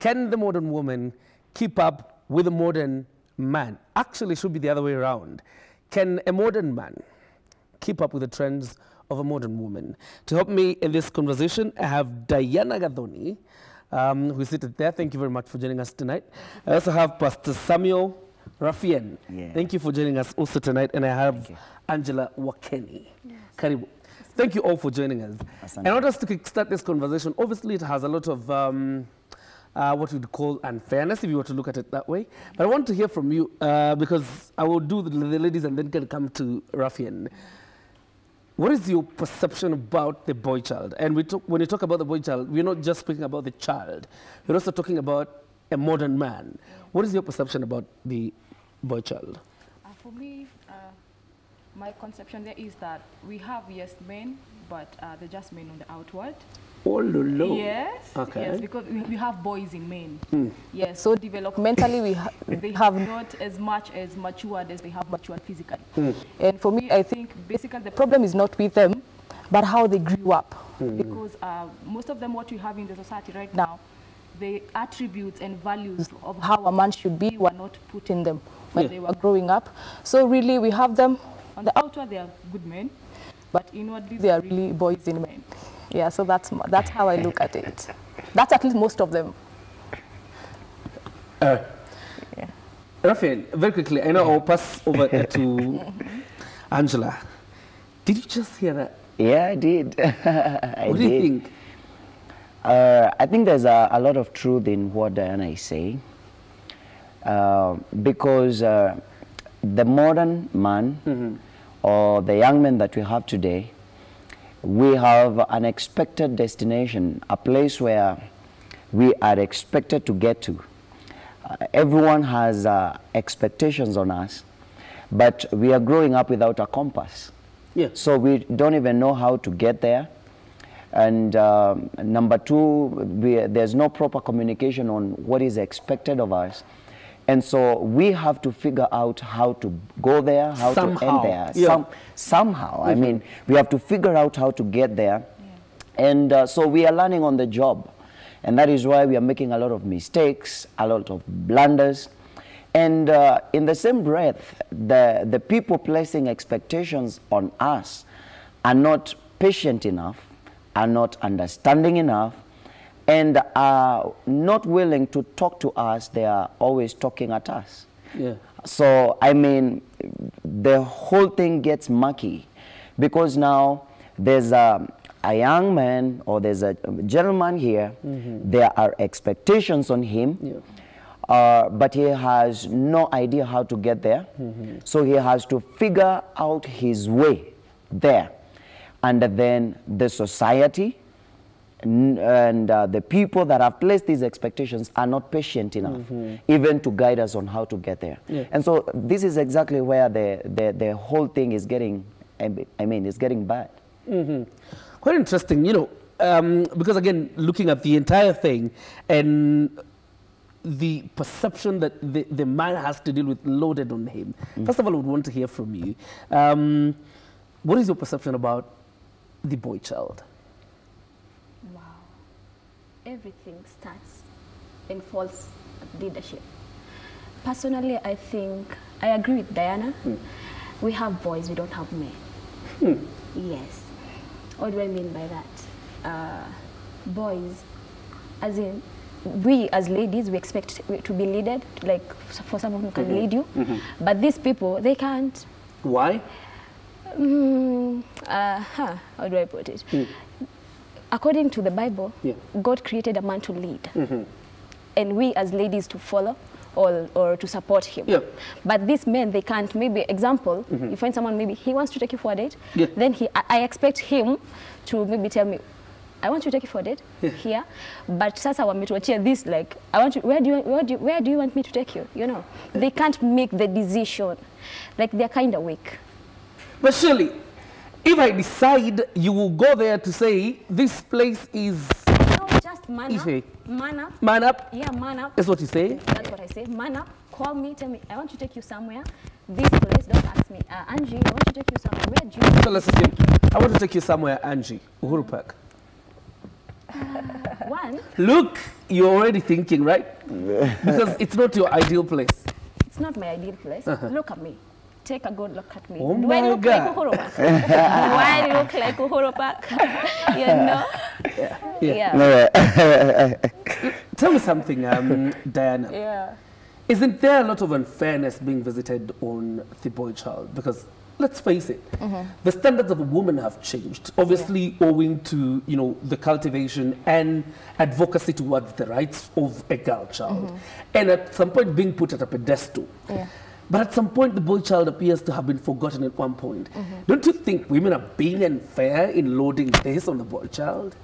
Can the modern woman keep up with the modern man? Actually, it should be the other way around. Can a modern man keep up with the trends of a modern woman? To help me in this conversation, I have Diana Gadoni, who's seated there. Thank you very much for joining us tonight. I also have Pastor Samuel Raffian. Yeah. Thank you for joining us also tonight. And I have Angela Wakeni. Yes. Karibu. Thank you all for joining us. Asante. And I want us to kickstart this conversation. Obviously, it has a lot of what we'd call unfairness, if you were to look at it that way. But I want to hear from you, because I will do the ladies and then can come to Raffian. What is your perception about the boy child? And when you talk about the boy child, we're not just speaking about the child. We're also talking about a modern man. What is your perception about the boy child? For me, my conception there is that we have, yes, men, but they're just men on the outward. Oh, no. Yes, okay. Yes, because we have boys in men. Mm. Yes, so developmentally, they have not as much as matured as they have matured physically. Mm. And for me, I think basically the problem is not with them, but how they grew up. Mm. Because most of them, what we have in the society right now, the attributes and values of how a man should be were not put in them when they were growing up. So really, we have them on the outward, they are good men, but inwardly, they are really boys in men. Yeah, so that's how I look at it. That's at least most of them. Raffian, very quickly, I know I'll pass over to Angela. Did you just hear that? Yeah, I did. What do you think? I think there's a lot of truth in what Diana is saying. Because the modern man, or the young man that we have today, we have an expected destination, a place where we are expected to get to. Everyone has expectations on us, but we are growing up without a compass. Yeah. So we don't even know how to get there. And number two, there's no proper communication on what is expected of us. And so we have to figure out how to go there, how to end there. Yeah. Somehow, I mean, we have to figure out how to get there. Yeah. And so we are learning on the job. And that is why we are making a lot of mistakes, a lot of blunders. And in the same breath, the people placing expectations on us are not patient enough, are not understanding enough, and are not willing to talk to us. They are always talking at us. Yeah. So, I mean, the whole thing gets murky, because now there's a young man, or there's a gentleman here, there are expectations on him, but he has no idea how to get there. So he has to figure out his way there. And then the society, and the people that have placed these expectations are not patient enough even to guide us on how to get there. Yeah. And so this is exactly where the whole thing is getting, I mean, it's getting bad. Quite interesting, you know, because again, looking at the entire thing and the perception that the man has to deal with loaded on him. First of all, I would want to hear from you. What is your perception about the boy child? Everything starts and falls with leadership. Personally, I think I agree with Diana. We have boys, we don't have men. Yes. What do I mean by that? Boys, as in, we as ladies, we expect to be leaded, like for someone who can lead you. But these people, they can't. Why? How do I put it? According to the Bible, God created a man to lead, and we as ladies to follow or to support him. But these men, they can't. Maybe, example, you find someone, maybe he wants to take you for a date, then I expect him to maybe tell me, I want you to take you for a date here, but Sasa wametuachia this, like, I want you, where do you want me to take you? You know, they can't make the decision. Like, they're kind of weak. But surely, if I decide, you will go there to say, this place is... No, just man up. Man up. Man up? Yeah, man up. That's what you say? That's what I say. Man up. Call me, tell me, I want to take you somewhere. This place, don't ask me. Angie, I want to take you somewhere. Where do you... So let's assume, I want to take you somewhere, Angie. Uhuru Park. One. Look, you're already thinking, right? Because it's not your ideal place. It's not my ideal place. Look at me. Take a good look at me. Oh, do I look like Uhuru Park? Do I look like Uhuru Park? You know? Yeah. Tell me something, Diana. Yeah. Isn't there a lot of unfairness being visited on the boy child? Because let's face it, the standards of women have changed, obviously owing to, you know, the cultivation and advocacy towards the rights of a girl child. And at some point being put at a pedestal. But at some point, the boy child appears to have been forgotten at one point. Don't you think women are being unfair in loading this on the boy child?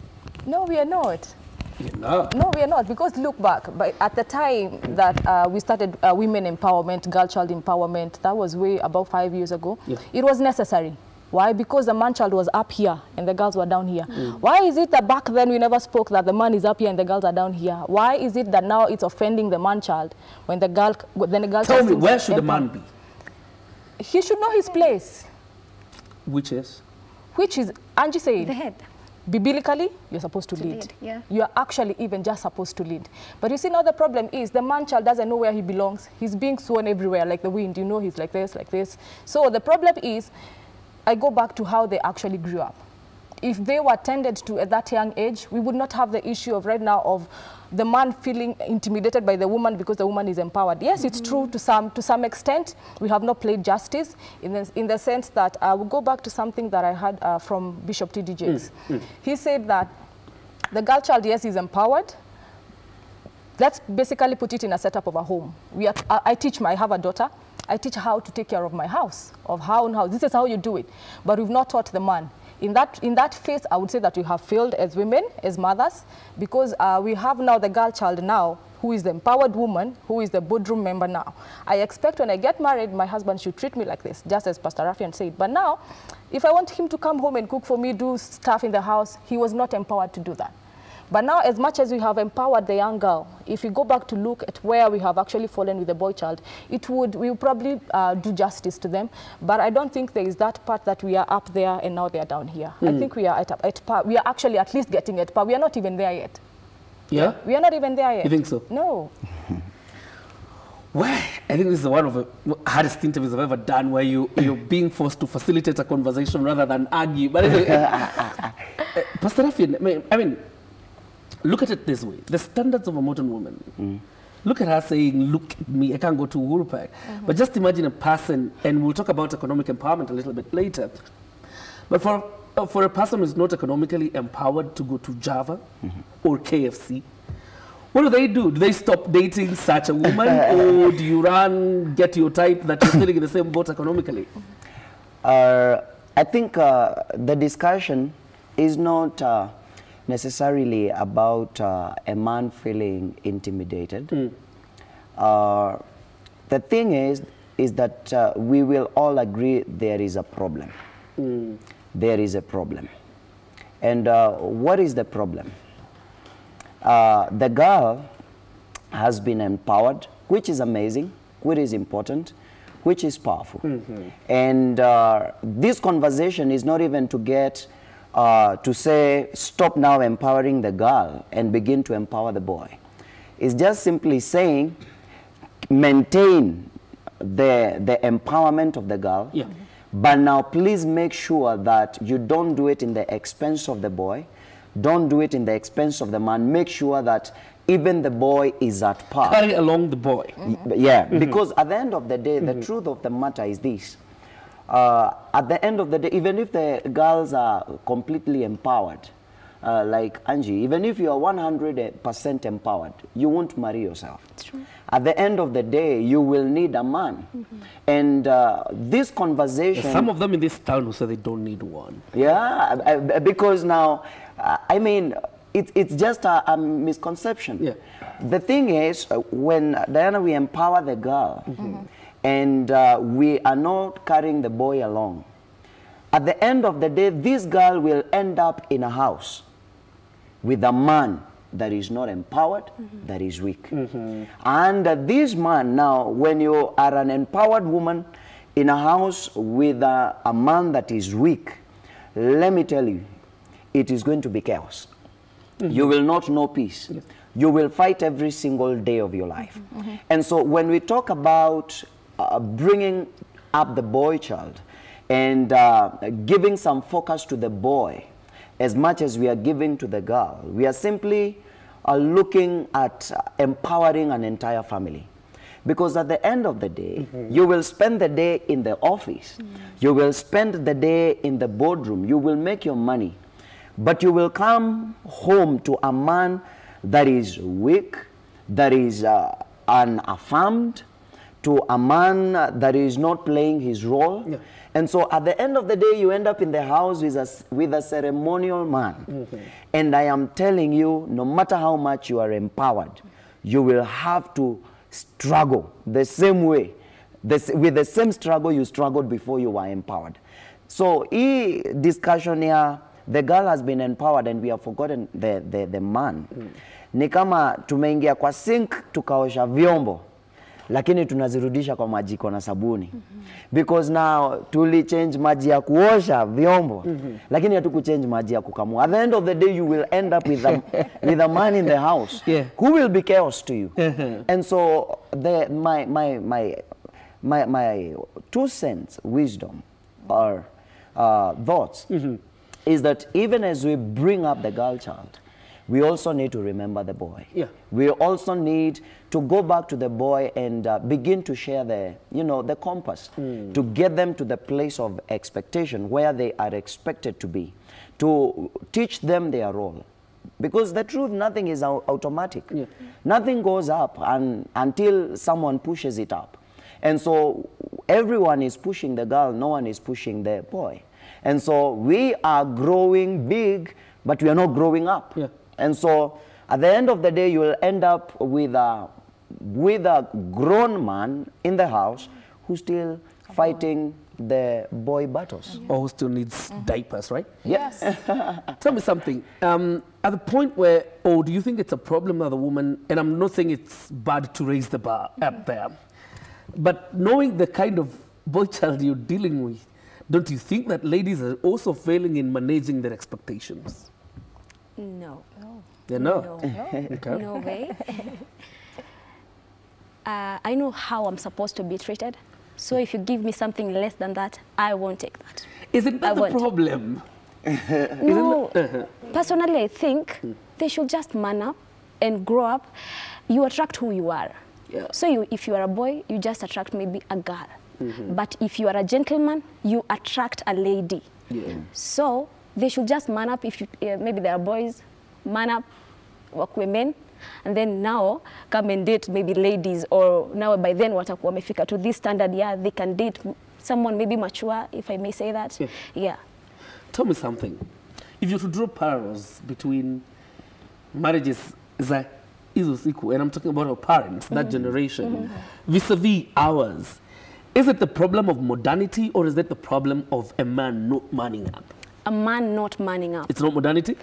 No, we are not. You're not. No, we are not. Because look back, but at the time that we started women empowerment, girl child empowerment, that was way about 5 years ago. It was necessary. Why? Because the man child was up here and the girls were down here. Why is it that back then we never spoke that the man is up here and the girls are down here? Why is it that now it's offending the man child when the girl, then the girl? Tell me, where should the man be? He should know his place. Which is? Which is, Angie said, the head. Biblically, you're supposed to lead. You're actually even just supposed to lead. But you see, now the problem is the man child doesn't know where he belongs. He's being thrown everywhere like the wind. You know, he's like this, like this. So the problem is, I go back to how they actually grew up. If they were tended to at that young age, we would not have the issue of right now of the man feeling intimidated by the woman because the woman is empowered. Yes, it's true to some extent. We have not played justice in the sense that I will go back to something that I heard from Bishop T D Jakes. He said that the girl child, yes, is empowered. Let's basically put it in a setup of a home. I have a daughter. I teach how to take care of my house, of how and how. This is how you do it. But we've not taught the man. In that phase, I would say that we have failed as women, as mothers, because we have now the girl child now, who is the empowered woman, who is the boardroom member now. I expect when I get married, my husband should treat me like this, just as Pastor Raffian said. But now, if I want him to come home and cook for me, do stuff in the house, he was not empowered to do that. But now, as much as we have empowered the young girl, if we go back to look at where we have actually fallen with the boy child, we would probably do justice to them. But I don't think there is that part that we are up there and now they are down here. I think we are we are actually at least getting it, but we are not even there yet. Yeah? We are not even there yet. You think so? No. Well, I think this is one of the hardest interviews I've ever done, where you're being forced to facilitate a conversation rather than argue. But Pastor Raffian, I mean, look at it this way. The standards of a modern woman. Look at her saying, look at me, I can't go to Uhuru Park. But just imagine a person, and we'll talk about economic empowerment a little bit later. But for a person who's not economically empowered to go to Java or KFC, what do they do? Do they stop dating such a woman, or do you run, get your type that you're sitting in the same boat economically? I think the discussion is not necessarily about a man feeling intimidated. The thing is that we will all agree there is a problem. There is a problem. And what is the problem? The girl has been empowered, which is amazing, which is important, which is powerful. And this conversation is not even to get to say, stop now empowering the girl and begin to empower the boy. It's just simply saying, maintain the empowerment of the girl, but now please make sure that you don't do it in the expense of the boy, don't do it in the expense of the man. Make sure that even the boy is at par. Carry along the boy. Because at the end of the day, the truth of the matter is this. At the end of the day, even if the girls are completely empowered, like Angie, even if you are 100% empowered, you won't marry yourself. True. At the end of the day, you will need a man. And this conversation... There's some of them in this town who say they don't need one. Yeah, because now, I mean, it's just a misconception. The thing is, when, Diana, we empower the girl, and we are not carrying the boy along. At the end of the day, this girl will end up in a house with a man that is not empowered, that is weak. And this man now, when you are an empowered woman in a house with a man that is weak, let me tell you, it is going to be chaos. You will not know peace. Yes. You will fight every single day of your life. And so when we talk about bringing up the boy child and giving some focus to the boy as much as we are giving to the girl, we are simply looking at empowering an entire family. Because at the end of the day, you will spend the day in the office, you will spend the day in the boardroom, you will make your money, but you will come home to a man that is weak, that is unaffirmed, to a man that is not playing his role. Yeah. And so at the end of the day, you end up in the house with a ceremonial man. And I am telling you, no matter how much you are empowered, you will have to struggle the same way, with the same struggle you struggled before you were empowered. So e discussion here, the girl has been empowered and we have forgotten the man. Ni kama tumeingia kwa sink tukaosha vyombo, lakini tunazirudisha kwa majiko na sabuni. Because now tuli change maji ya kuosha vyombo, lakini hatuku change maji ya kukamua. At the end of the day you will end up with a man in the house who will be chaos to you. And so my 2 cents wisdom or thoughts is that even as we bring up the girl child, we also need to remember the boy. Yeah. We also need to go back to the boy and begin to share the, the compass to get them to the place of expectation where they are expected to be, to teach them their role. Because the truth, nothing is automatic. Yeah. Nothing goes up until someone pushes it up. And so everyone is pushing the girl, no one is pushing the boy. And so we are growing big, but we are not growing up. Yeah. And so at the end of the day, you will end up with a grown man in the house who's still fighting the boy battles. Or who still needs diapers, right? Yes. Tell me something. At the point where, do you think it's a problem that the woman, and I'm not saying it's bad to raise the bar up there, but knowing the kind of boy child you're dealing with, don't you think that ladies are also failing in managing their expectations? No. Yeah, no. No way. I know how I'm supposed to be treated. So if you give me something less than that, I won't take that. Isn't that the problem? No. Personally, I think they should just man up and grow up. You attract who you are. Yeah. So if you are a boy, you just attract maybe a girl. But if you are a gentleman, you attract a lady. Yeah. So they should just man up. If you, maybe they are boys, man up, work with men, and then now come and date maybe ladies, or now by then watakuwa wamefika to this standard. Yeah, they can date someone maybe mature, if I may say that. Yeah. Tell me something. If you were to draw parallels between marriages as a Izusiku, and I'm talking about our parents, that generation, vis-a-vis ours, is it the problem of modernity, or is it the problem of a man not manning up? A man not manning up. It's not modernity?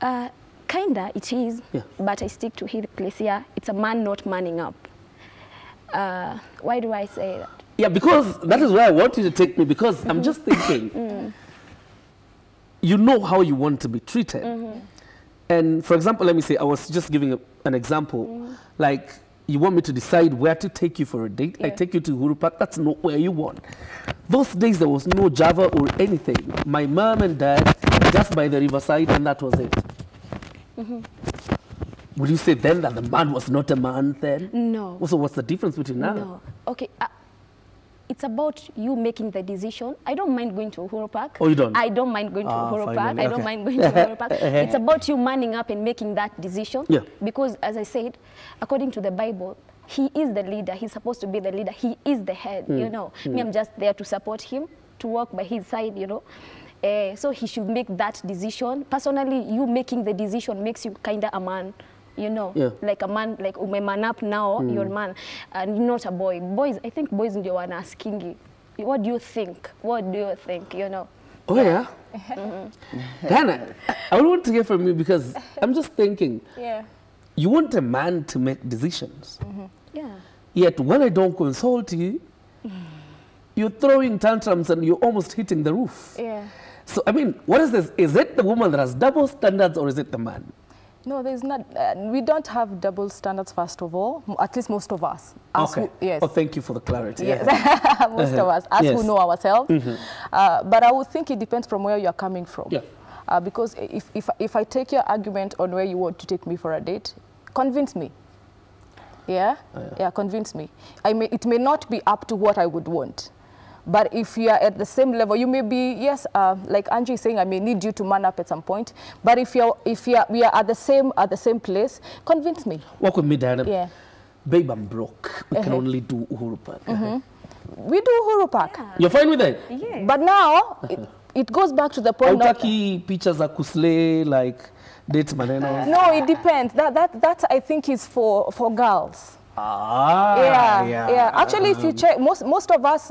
Kinda, it is. Yeah. But I stick to his place here. It's a man not manning up. Why do I say that? Yeah, because that is where I want you to take me, because I'm just thinking, you know how you want to be treated. And for example, let me say, I was just giving an example, like, you want me to decide where to take you for a date? Yeah. I take you to Uhuru Park. That's not where you want. Those days there was no Java or anything. My mom and dad just by the riverside, and that was it. Would you say then that the man was not a man then? No. So what's the difference between now? No. Okay. It's about you making the decision. I don't mind going to Uhuru Park. Oh, you don't? I don't mind going to Uhuru Park. Okay. I don't mind going to Uhuru Park. It's about you manning up and making that decision. Yeah. Because, as I said, according to the Bible, he is the leader. He's supposed to be the leader. He is the head, you know. Me, I'm just there to support him, to walk by his side, you know. So he should make that decision. Personally, you making the decision makes you kind of a man. You know, like a man, like man up now, you're a man, and not a boy. Boys, I think boys ndio wanaskingi. What do you think? What do you think? You know? Oh yeah. Diana, I want to hear from you, because I'm just thinking. Yeah. You want a man to make decisions. Yeah. Yet when I don't consult you, you're throwing tantrums and you're almost hitting the roof. Yeah. So, I mean, what is this? Is it the woman that has double standards or is it the man? No, there's not. We don't have double standards, first of all, at least most of us. Okay. Who, yes. Oh, thank you for the clarity. Yes. Yeah. Most of us, yes, who know ourselves. Mm-hmm. But I would think it depends from where you're coming from. Yeah. Because if I take your argument on where you want to take me for a date, convince me. Yeah? Yeah, convince me. It may not be up to what I would want. But if you are at the same level, you may be, yes, like Angie is saying, I may need you to man up at some point. But we are at the same place, convince me. Walk with me, Diana. Yeah. Babe, I'm broke. We can only do Uhuru Park. Mm-hmm. We do Uhuru Park. Yeah. You're fine with that? Yeah. But now, it goes back to the point of... Autaki pictures are kusle, like dates maneno. No, it depends. That I think is for girls. Ah. Yeah. Yeah. Actually, if you check, most of us...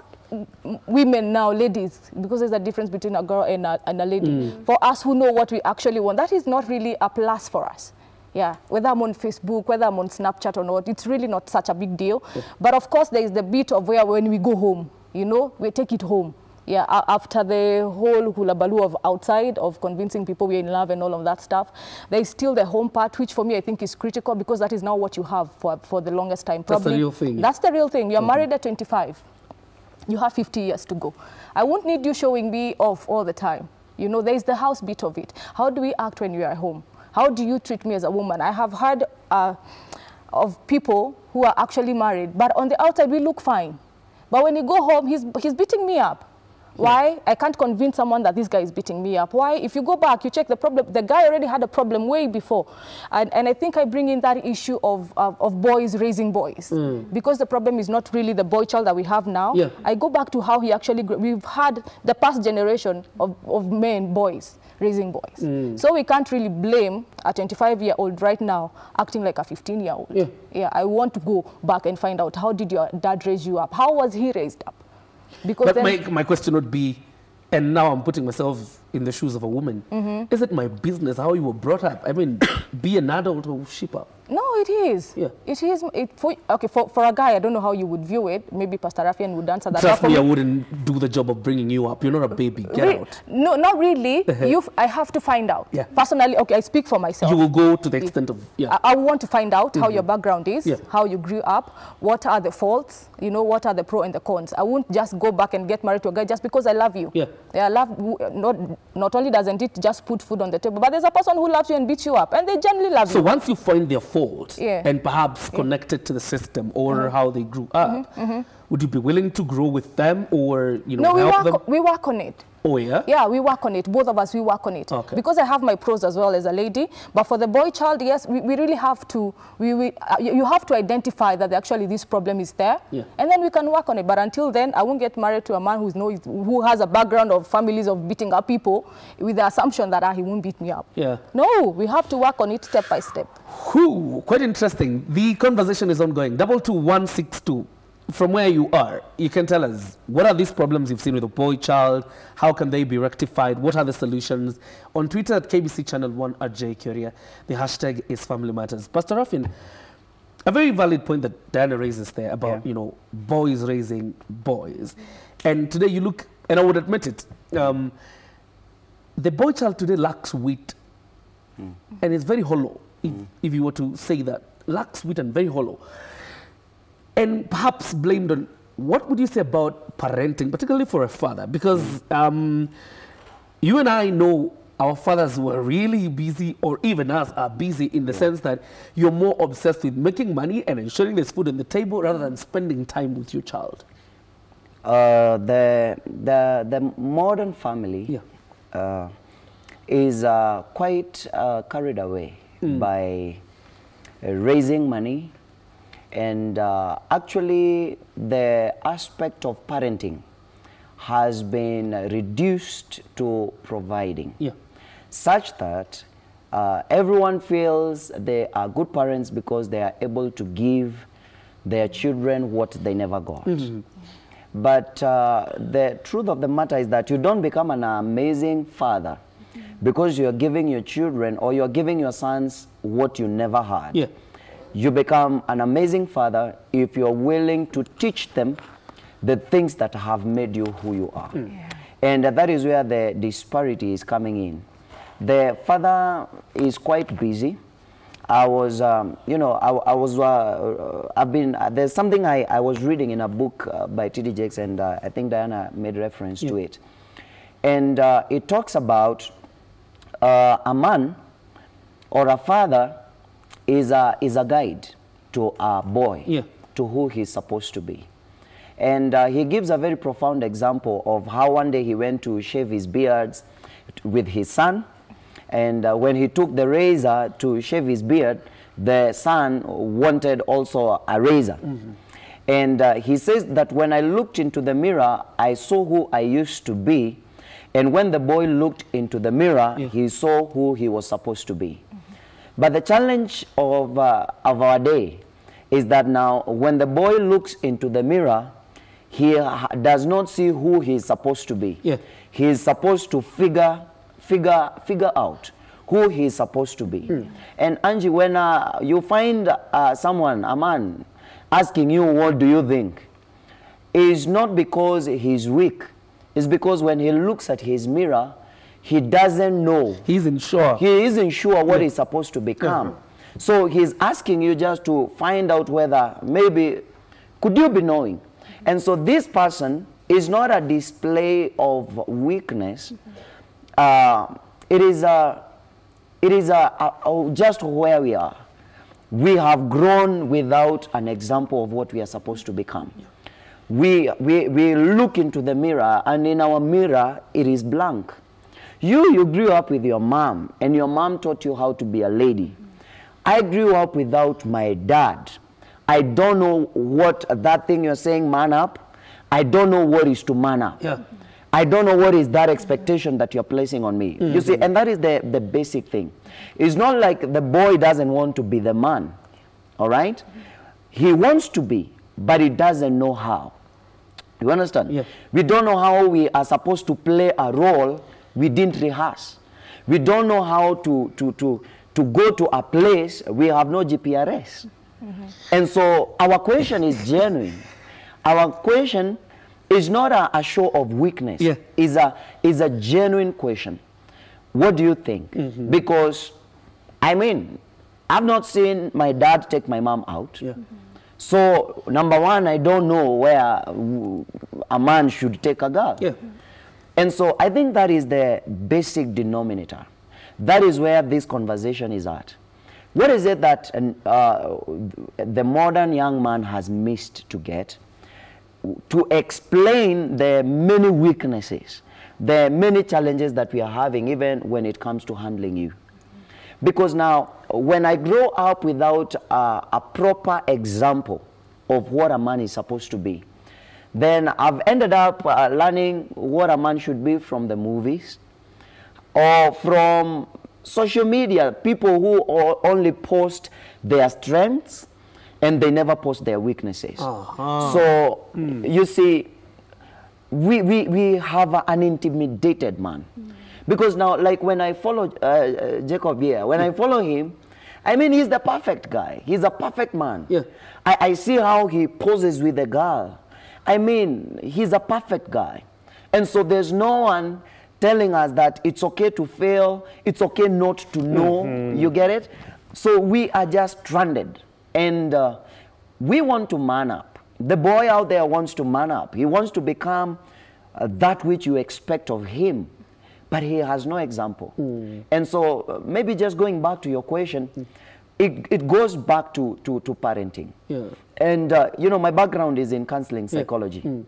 women now, ladies, because there's a difference between a girl and a lady. Mm. For us who know what we actually want, that is not really a plus for us. Yeah, whether I'm on Facebook, whether I'm on Snapchat or not, it's really not such a big deal. Yeah. But of course, there is the bit of where when we go home, you know, we take it home. Yeah, after the whole hullabaloo of outside, of convincing people we're in love and all of that stuff, there is still the home part, which for me I think is critical because that is now what you have for the longest time. Probably, that's the real thing. That's the real thing. You're married at 25. You have 50 years to go. I won't need you showing me off all the time. You know, there's the house bit of it. How do we act when we are home? How do you treat me as a woman? I have heard of people who are actually married, but on the outside we look fine. But when you go home, he's beating me up. Why? I can't convince someone that this guy is beating me up. Why? If you go back, you check the problem. The guy already had a problem way before. And I think I bring in that issue of boys raising boys. Mm. Because the problem is not really the boy child that we have now. Yeah. I go back to how he actually... We've had the past generation of men, boys, raising boys. Mm. So we can't really blame a 25-year-old right now acting like a 15-year-old. Yeah. Yeah, I want to go back and find out, how did your dad raise you up? How was he raised up? Because but my question would be, and now I'm putting myself in the shoes of a woman, mm-hmm. Is it my business how you were brought up? I mean, be an adult or ship up? No, it is. Yeah. It is. For a guy, I don't know how you would view it. Maybe Pastor Raffian would answer that. Trust me, I wouldn't do the job of bringing you up. You're not a baby. Get out. No, not really. I have to find out. Yeah. Personally, okay, I speak for myself. You will go to the extent of... Yeah. I want to find out how your background is, how you grew up, what are the faults, you know, what are the pros and the cons. I won't just go back and get married to a guy just because I love you. Yeah. I love... Not only doesn't it just put food on the table, but there's a person who loves you and beats you up, and they generally love you. So once you find their fault, and perhaps connected to the system or how they grew up, would you be willing to grow with them or, you know, help them? We work on it. Oh, yeah? Yeah, we work on it. Both of us, we work on it. Okay. Because I have my pros as well as a lady. But for the boy child, yes, we really have to, you have to identify that actually this problem is there. Yeah. And then we can work on it. But until then, I won't get married to a man who has a background of families of beating up people with the assumption that he won't beat me up. Yeah. No, we have to work on it step by step. Whew, quite interesting. The conversation is ongoing. 22162. From where you are, you can tell us, what are these problems you've seen with a boy child? How can they be rectified? What are the solutions? On Twitter at KBC Channel 1 at JCuria, the hashtag is Family Matters. Pastor Raffian, a very valid point that Diana raises there about, you know, boys raising boys. And today you look, and I would admit it, the boy child today lacks wit. And it's very hollow, if you were to say that. Lacks wit and very hollow. And perhaps blamed on, what would you say about parenting, particularly for a father? Because you and I know our fathers were really busy, or even us are busy, in the sense that you're more obsessed with making money and ensuring there's food on the table rather than spending time with your child. The modern family is quite carried away by raising money. And actually, the aspect of parenting has been reduced to providing, such that everyone feels they are good parents because they are able to give their children what they never got. But the truth of the matter is that you don't become an amazing father because you're giving your children or you're giving your sons what you never had. You become an amazing father if you're willing to teach them the things that have made you who you are. And that is where the disparity is coming in. The father is quite busy. I was, there's something I was reading in a book by T D Jakes, and I think Diana made reference to it. And it talks about a man or a father is a guide to a boy, to who he's supposed to be. And he gives a very profound example of how one day he went to shave his beards with his son. And when he took the razor to shave his beard, the son wanted also a razor. Mm-hmm. And he says that when I looked into the mirror, I saw who I used to be. And when the boy looked into the mirror, he saw who he was supposed to be. Mm-hmm. But the challenge of our day is that now when the boy looks into the mirror, he does not see who he is supposed to be. Yeah. He is supposed to figure out who he is supposed to be. Mm. And Angie, when you find someone, a man, asking you, what do you think? It's not because he's weak. It's because when he looks at his mirror, he doesn't know. He isn't sure. He isn't sure what he's supposed to become. Mm-hmm. So he's asking you just to find out whether maybe, could you be knowing? And so this person is not a display of weakness. It is just where we are. We have grown without an example of what we are supposed to become. Yeah. We look into the mirror, and in our mirror, it is blank. You grew up with your mom, and your mom taught you how to be a lady. I grew up without my dad. I don't know what that thing you're saying, man up. I don't know what is to man up. Yeah. I don't know what is that expectation that you're placing on me. Mm-hmm. You see, and that is the basic thing. It's not like the boy doesn't want to be the man, all right? Mm-hmm. He wants to be, but he doesn't know how. You understand? Yeah. We don't know how we are supposed to play a role we didn't rehearse. We don't know how to go to a place we have no GPRS. Mm-hmm. And so our question is genuine. Our question is not a show of weakness. Yeah. It's a genuine question. What do you think? Mm-hmm. Because, I mean, I've not seen my dad take my mom out. Yeah. Mm-hmm. So, number one, I don't know where a man should take a girl. Yeah. And so I think that is the basic denominator. That is where this conversation is at. What is it that the modern young man has missed to get to explain the many weaknesses, the many challenges that we are having even when it comes to handling you? Because now, when I grow up without a proper example of what a man is supposed to be, then I've ended up learning what a man should be from the movies or from social media, people who only post their strengths and they never post their weaknesses. Uh-huh. So, you see, we have an intimidated man. Mm. Because now, like when I follow Jacob here, when I follow him, I mean, he's the perfect guy. He's a perfect man. Yeah. I see how he poses with a girl. I mean, he's a perfect guy. And so there's no one telling us that it's okay to fail, it's okay not to know, you get it? So we are just stranded. And we want to man up. The boy out there wants to man up. He wants to become that which you expect of him, but he has no example. Mm. And so maybe just going back to your question, it goes back to parenting. Yeah. And, you know, my background is in counseling psychology. Yeah. Mm.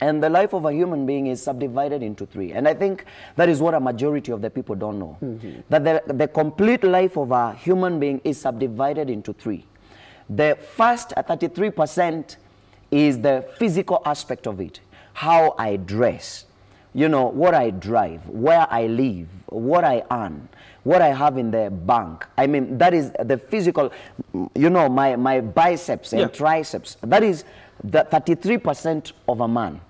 And the life of a human being is subdivided into three. And I think that is what a majority of the people don't know. Mm-hmm. That the complete life of a human being is subdivided into three. The first 33% is the physical aspect of it. How I dress, you know, what I drive, where I live, what I earn, what I have in the bank. I mean, that is the physical, you know, my biceps and triceps. That is the 33% of a man.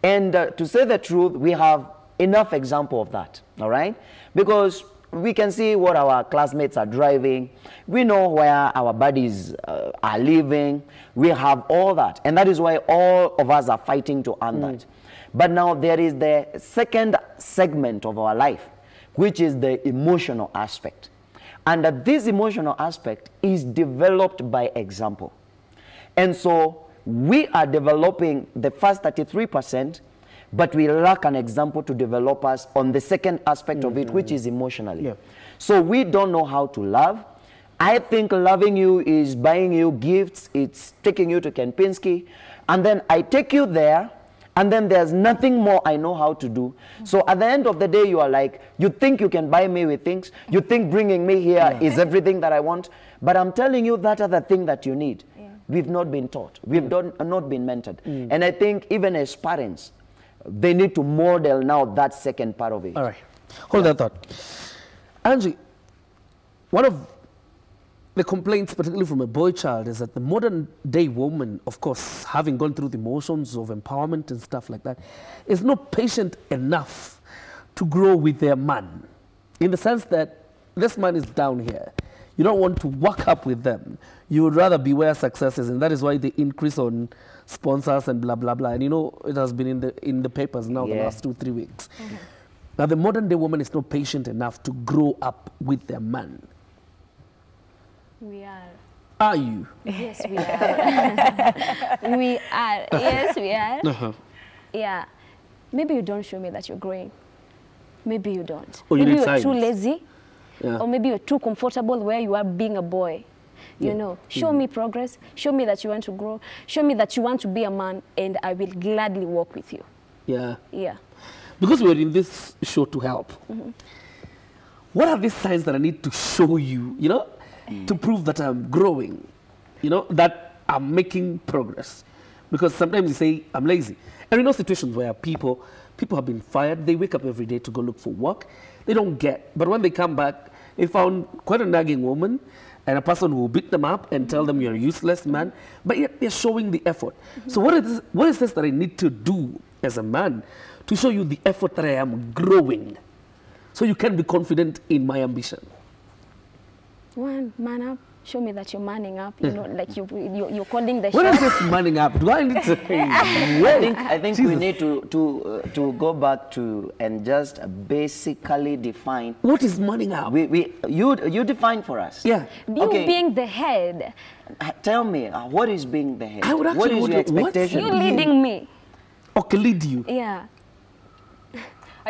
And to say the truth, we have enough example of that, all right? Because we can see what our classmates are driving. We know where our buddies are living. We have all that. And that is why all of us are fighting to earn that. But now there is the second segment of our life, which is the emotional aspect. And this emotional aspect is developed by example. And so we are developing the first 33%, but we lack an example to develop us on the second aspect of it, which is emotionally. Yeah. So we don't know how to love. I think loving you is buying you gifts, it's taking you to Kempinski, and then I take you there, and then there's nothing more I know how to do. So at the end of the day, you are like, you think you can buy me with things, you think bringing me here is everything that I want, but I'm telling you that other thing that you need, we've not been taught, we've not been mentored. And I think even as parents, they need to model now that second part of it. All right, hold that thought. Angie, one of the complaints, particularly from a boy child, is that the modern day woman, of course, having gone through the motions of empowerment and stuff like that, is not patient enough to grow with their man. In the sense that this man is down here. You don't want to walk up with them. You would rather beware successes, and that is why the increase on sponsors and blah, blah, blah. And you know, it has been in the papers now the last 2-3 weeks. Now, the modern day woman is not patient enough to grow up with their man. We are. Are you? Yes, we are. We are. Yes, we are. Yeah. Maybe you don't show me that you're growing. Maybe you don't. Or maybe you're too lazy. Yeah. Or maybe you're too comfortable where you are being a boy. You know, show me progress. Show me that you want to grow. Show me that you want to be a man, and I will gladly walk with you. Yeah. Yeah. Because we're in this show to help. What are these signs that I need to show you, you know, to prove that I'm growing, you know, that I'm making progress? Because sometimes you say, I'm lazy. And we know situations where people have been fired, they wake up every day to go look for work, they don't get. But when they come back, they found quite a nagging woman and a person who will beat them up and tell them you're a useless man, but yet they're showing the effort. So what is this that I need to do as a man to show you the effort that I am growing so you can be confident in my ambition? One, man up. Show me that you're manning up. You know, like you're calling the shots. What is this manning up? Do I need to? I think Jesus. We need to go back to and just basically define what is manning up. You define for us. Yeah. Being the head. Tell me what is being the head. I would actually what is your expectation? You're leading me. Okay, lead you. Yeah.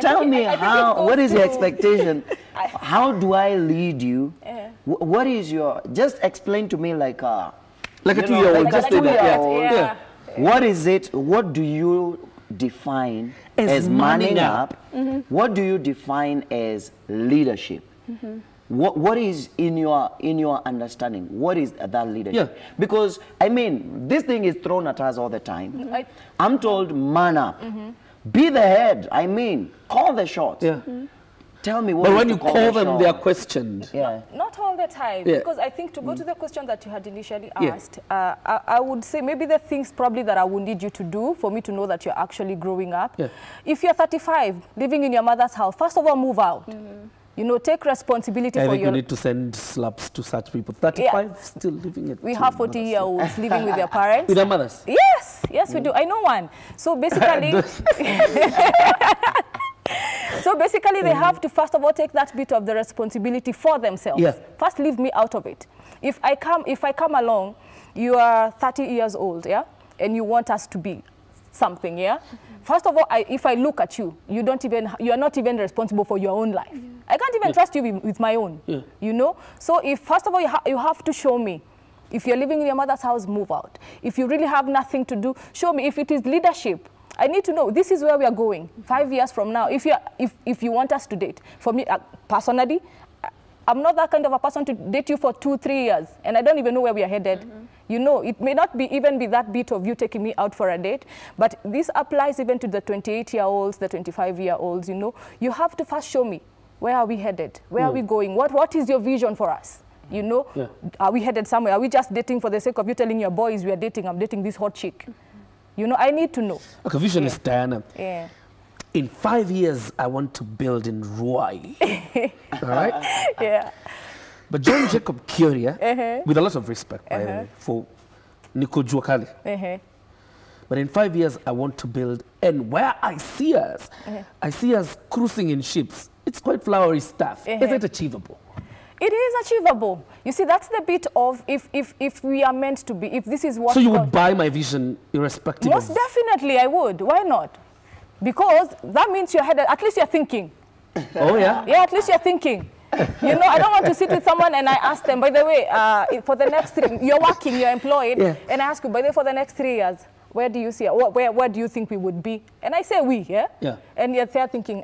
Tell me how. What is your expectation? How do I lead you? What is your? Just explain to me like a 2-year-old. Like just a 2-year-old. Yeah. What is it? What do you define as manning up? What do you define as leadership? What is in your understanding? What is that leadership? Yeah. Because I mean, this thing is thrown at us all the time. I'm told man up. Be the head. I mean, call the shots. Yeah. Tell me what. But when you call them, they are questioned. Yeah. Not all the time, because I think to go to the question that you had initially asked, I would say maybe the things probably that I would need you to do for me to know that you're actually growing up. Yeah. If you're 35, living in your mother's house, first of all, move out. You know, take responsibility for your... I think you need to send slaps to such people. 35 still living at... We have 40-year-olds living with their parents. With their mothers? Yes. Yes, we do. I know one. So basically... So basically they have to first of all take that bit of the responsibility for themselves. Yeah. First, leave me out of it. If I come along, you are 30 years old, yeah? And you want us to be something, yeah? First of all, if I look at you, you are not even responsible for your own life. I can't even trust you with my own, you know? So if first of all, you have to show me. If you're living in your mother's house, move out. If you really have nothing to do, show me. If it is leadership, I need to know this is where we are going 5 years from now. If you want us to date, for me personally, I'm not that kind of a person to date you for 2-3 years, and I don't even know where we are headed. You know, it may not even be that bit of you taking me out for a date, but this applies even to the 28-year-olds, the 25-year-olds, you know. You have to first show me, where are we headed? Where are we going? What is your vision for us? You know, are we headed somewhere? Are we just dating for the sake of you telling your boys we are dating, I'm dating this hot chick? You know, I need to know. Okay, vision is Diana. Yeah. In 5 years, I want to build in Ruai. All right? Yeah. But John Jacob Kioria, with a lot of respect by the way, for Nico Juakali, But in 5 years, I want to build. And where I see us cruising in ships. It's quite flowery stuff. Is it achievable? It is achievable. You see, that's the bit of if we are meant to be, if this is what... So you would buy my vision irrespective of... Most definitely I would. Why not? Because that means you're headed, at least you're thinking. Oh, yeah? Yeah, at least you're thinking. You know, I don't want to sit with someone and I ask them, by the way, for the next 3, you're working, you're employed, and I ask you, by the way, for the next 3 years, where do you see, where do you think we would be? And I say we, and yet they're thinking,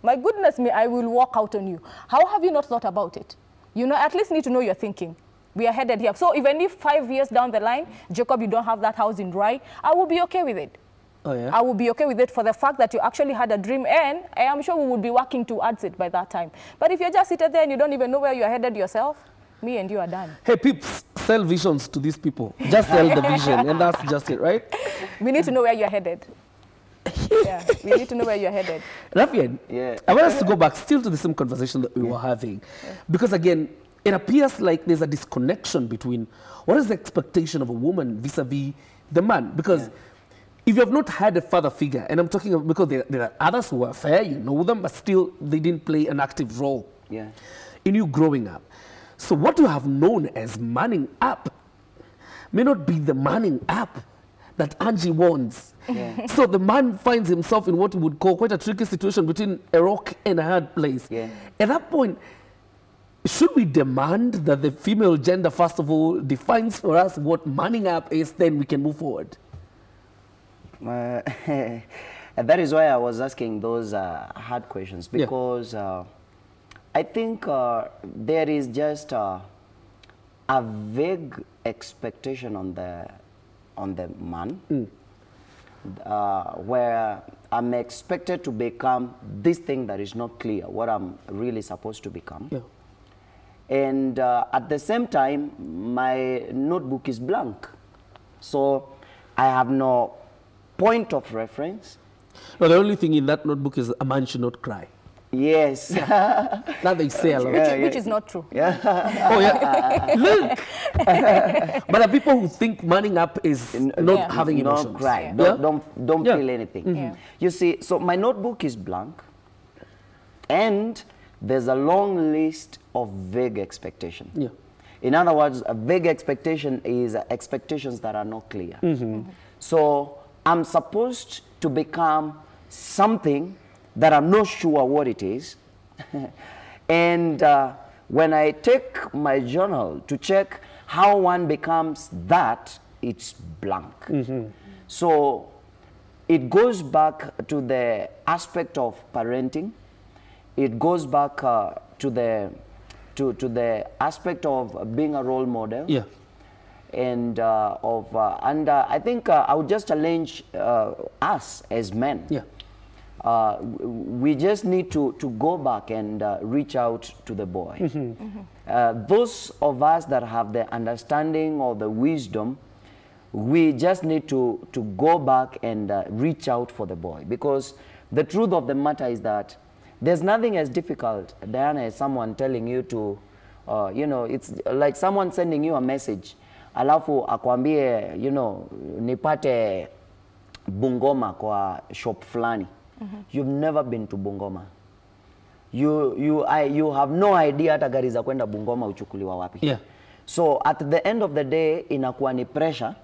my goodness me, I will walk out on you. How have you not thought about it? You know, at least need to know you're thinking. We are headed here. So even if 5 years down the line, Jacob, you don't have that house in Rai, I will be okay with it. Oh, yeah? I will be okay with it for the fact that you actually had a dream, and I am sure we would be working towards it by that time. But if you're just seated there and you don't even know where you're headed yourself, me and you are done. Hey, peeps, sell visions to these people. Just sell the vision, and that's just it, right? We need to know where you're headed. Yeah, we need to know where you're headed. Raffian, I want us to go back still to the same conversation that we were having. Because again, it appears like there's a disconnection between what is the expectation of a woman vis-a-vis the man. Because if you have not had a father figure, and I'm talking about, because there are others who are fair, you know them, but still they didn't play an active role in you growing up. So what you have known as manning up may not be the manning up that Angie wants. So the man finds himself in what we would call quite a tricky situation between a rock and a hard place. At that point, should we demand that the female gender, first of all, defines for us what manning up is, then we can move forward? That is why I was asking those hard questions, because I think there is just a vague expectation on the man, where I'm expected to become this thing that is not clear, what I'm really supposed to become. And at the same time, my notebook is blank. So I have no point of reference. No, the only thing in that notebook is a man should not cry. Yes. That they say a lot. Which is not true. Oh, yeah. Look. But the people who think manning up is not having emotions. Not cry. Don't feel anything. You see, so my notebook is blank. And there's a long list of vague expectations. In other words, a vague expectation is expectations that are not clear. So I'm supposed to become something that I'm not sure what it is. And when I take my journal to check how one becomes that, it's blank. So it goes back to the aspect of parenting. It goes back to the aspect of being a role model. And I think I would just challenge us as men. We just need to go back and reach out to the boy. Those of us that have the understanding or the wisdom, we just need to go back and reach out for the boy. Because the truth of the matter is that there's nothing as difficult, Diana, as someone telling you to, you know, it's like someone sending you a message. Alafu akwambie, you know, nipate Bungoma kwa shop flani. You've never been to Bungoma. You have no idea hata gari za kwenda Bungoma uchukuliwa wapi. So at the end of the day, inakuwa ni pressure.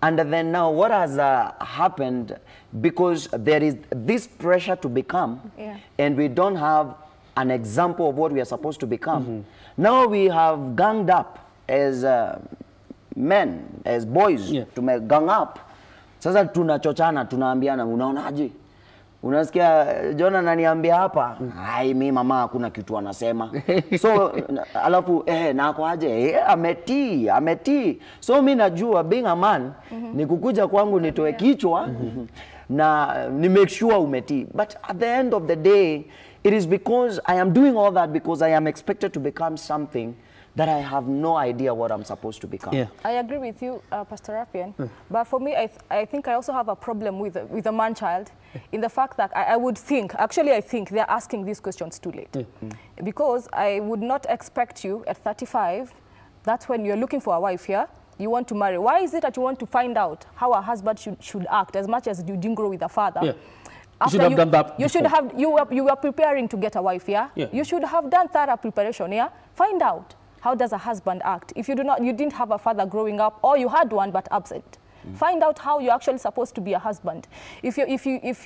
And then now what has happened, because there is this pressure to become, and we don't have an example of what we are supposed to become. Now we have ganged up as men, as boys, to make gang up. Sasa tunachochana, tunaambiana, unaonaje? Unasikia John ananiambia hapa, ai mimi mama hakuna kitu anasema. So alafu nako aje ametii. So mimi najua being a man ni kukuja kwangu nitoe kichwa na ni make sure umetii. But at the end of the day, it is because I am doing all that because I am expected to become something that I have no idea what I'm supposed to become. I agree with you, Pastor Raffian. But for me, I think I also have a problem with the man-child in the fact that I would think, actually I think they're asking these questions too late. Because I would not expect you at 35, that's when you're looking for a wife here, you want to marry? Why is it that you want to find out how a husband should act as much as you didn't grow with a father? Yeah. After you should have done that. You should have, you were preparing to get a wife, yeah? Yeah? You should have done thorough preparation, yeah? Find out how does a husband act. If you do not, you didn't have a father growing up, or you had one but absent. Mm. Find out how you're actually supposed to be a husband. If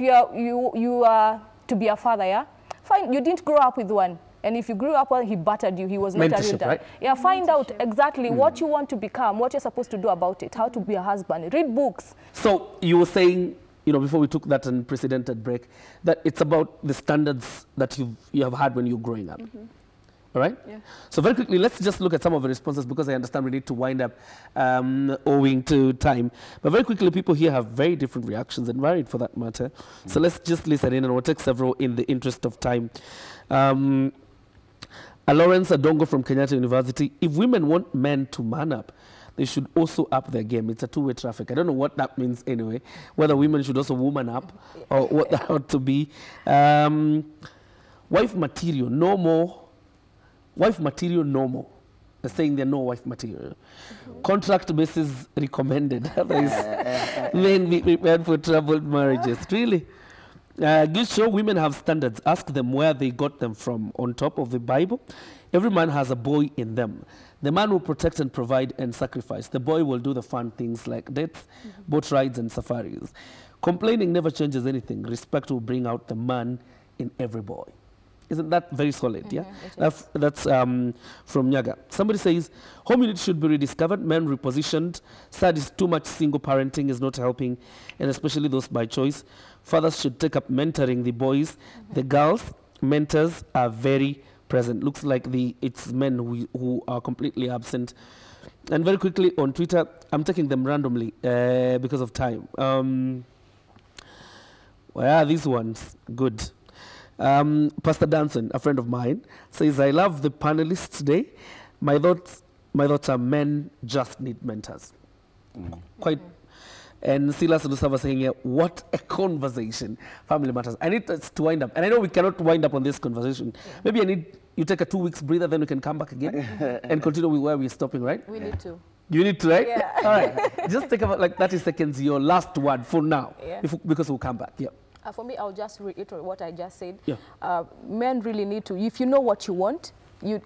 you are to be a father, yeah? Find, you didn't grow up with one. And if you grew up, well, he battered you, he was not a reader. Right? Yeah, find out exactly what you want to become, what you're supposed to do about it, how to be a husband. Read books. So you were saying, you know, before we took that unprecedented break, that it's about the standards that you have had when you're growing up. Mm-hmm. All right? Yeah. So very quickly, let's just look at some of the responses, because I understand we need to wind up owing to time. But very quickly, people here have very different reactions, and varied for that matter. Mm-hmm. So let's just listen in, and we'll take several in the interest of time. Lawrence Adongo from Kenyatta University: if women want men to man up, they should also up their game. It's a two-way traffic. I don't know what that means anyway, whether women should also woman up or what that ought to be. Wife material, no more. Wife material, no more. They're saying there are no wife material. Mm-hmm. Contract basis recommended. Men be prepared for troubled marriages. Really? Good show. Women have standards. Ask them where they got them from. On top of the Bible, every man has a boy in them. The man will protect and provide and sacrifice. The boy will do the fun things like dates, boat rides, and safaris. Complaining never changes anything. Respect will bring out the man in every boy. Isn't that very solid? Mm-hmm, yeah, that's from Nyaga. Somebody says, home unit should be rediscovered, men repositioned. Sad is too much single parenting is not helping, and especially those by choice. Fathers should take up mentoring the boys. Mm-hmm. The girls, mentors are very present. Looks like it's men who are completely absent. And very quickly on Twitter, I'm taking them randomly because of time. Where are these ones? Good. Pastor Danson, a friend of mine, says, I love the panelists today. My thoughts are men just need mentors. Mm. Quite. And Silas Lusava saying, yeah, what a conversation. Family matters. I need us to wind up. And I know we cannot wind up on this conversation. Yeah. Maybe I need you take a 2 weeks breather, then we can come back again and continue with where we're stopping, right? We need to. You need to, right? Yeah. All right. Just take about like 30 seconds, your last word for now, yeah. Because we'll come back. Yeah. For me, I'll just reiterate what I just said. Yeah. Men really need to, if you know what you want,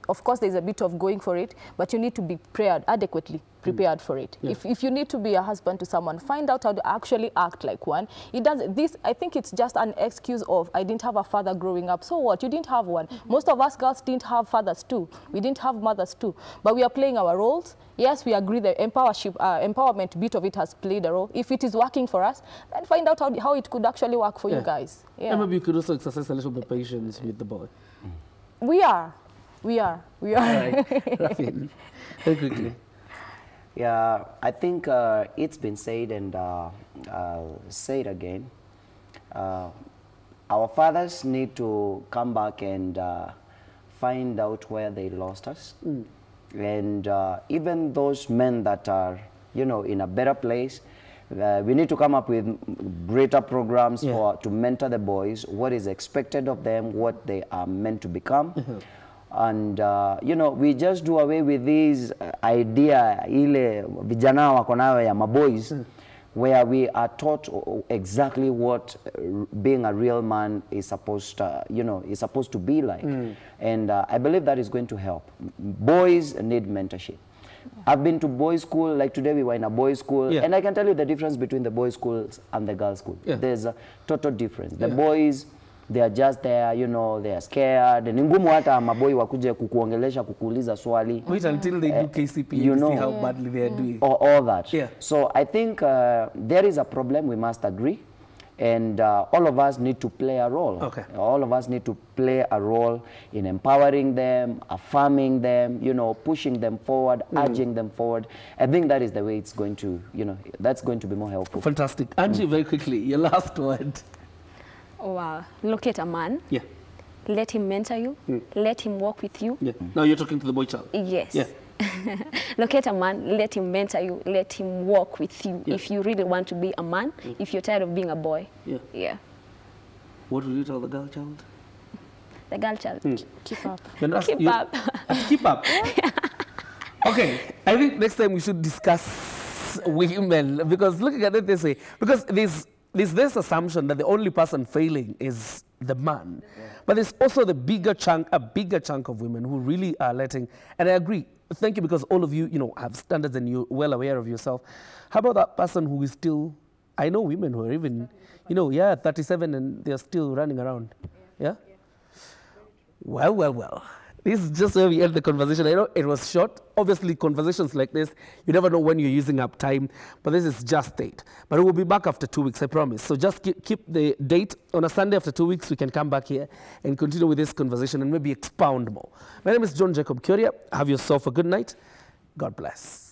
of course there's a bit of going for it, but you need to be adequately prepared for it. Yeah. If you need to be a husband to someone, find out how to actually act like one. It doesn't, I think it's just an excuse of, I didn't have a father growing up. So what? You didn't have one. Mm-hmm. Most of us girls didn't have fathers too. We didn't have mothers too. But we are playing our roles. Yes, we agree the empowerment bit of it has played a role. If it is working for us, then find out how it could actually work for you guys. Yeah. And maybe you could also exercise a little bit of patience with the boy. Mm. We are. All right. Raffian, very quickly. Yeah, I think it's been said, and said again. Our fathers need to come back and find out where they lost us. Mm. And even those men that are, you know, in a better place, we need to come up with greater programs to mentor the boys, what is expected of them, what they are meant to become. Mm-hmm. And, you know, we just do away with this idea, ile vijana wako nayo ya maboys, where we are taught exactly what being a real man is supposed to, you know, is supposed to be like. Mm. And I believe that is going to help. Boys need mentorship. I've been to boys' school, like today we were in a boys' school, and I can tell you the difference between the boys' schools and the girls' school. Yeah. There's a total difference. The boys, they are just there, you know, they are scared. And ngumu hata maboy wakuje kukuongelesha kukuuliza swali. Wait until they do KCP, you know, see how badly they are doing. All that. Yeah. So I think there is a problem, we must agree. And all of us need to play a role. Okay. All of us need to play a role in empowering them, affirming them, you know, pushing them forward, urging them forward. I think that is the way it's going to, you know, that's going to be more helpful. Fantastic. Angie, very quickly, your last word. Wow. Look at a man. Yeah. Let him mentor you. Mm. Let him walk with you. Yeah. Now you're talking to the boy child. Yes. Yeah. Locate a man, let him mentor you, let him walk with you if you really want to be a man, if you're tired of being a boy. Yeah. Yeah. What would you tell the girl child? The girl child, keep up. Keep up. Keep up. Okay, I think next time we should discuss women, because looking at it this way, because there's this assumption that the only person failing is the man, yeah. But there's also the a bigger chunk of women who really are letting, and I agree, thank you, because all of you, you know, have standards and you're well aware of yourself. How about that person who is still, I know women who are even, you know, yeah, 37 and they're still running around, yeah? Well, well, well. This is just where we end the conversation. I know it was short. Obviously, conversations like this, you never know when you're using up time, but this is just it. But we'll be back after 2 weeks, I promise. So just keep the date. On a Sunday after 2 weeks, we can come back here and continue with this conversation and maybe expound more. My name is John Jacob Kioria. Have yourself a good night. God bless.